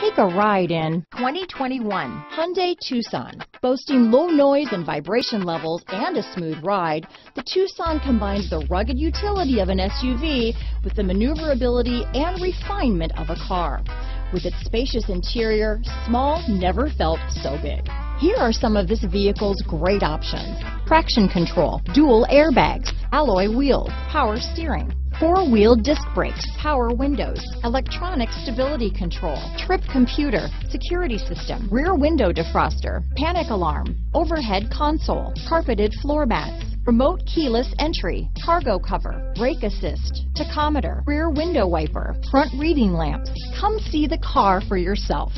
Take a ride in 2021 Hyundai Tucson. Boasting low noise and vibration levels and a smooth ride, the Tucson combines the rugged utility of an SUV with the maneuverability and refinement of a car. With its spacious interior, small never felt so big. Here are some of this vehicle's great options: traction control, dual airbags, alloy wheels, power steering, four-wheel disc brakes, power windows, electronic stability control, trip computer, security system, rear window defroster, panic alarm, overhead console, carpeted floor mats, remote keyless entry, cargo cover, brake assist, tachometer, rear window wiper, front reading lamps. Come see the car for yourself.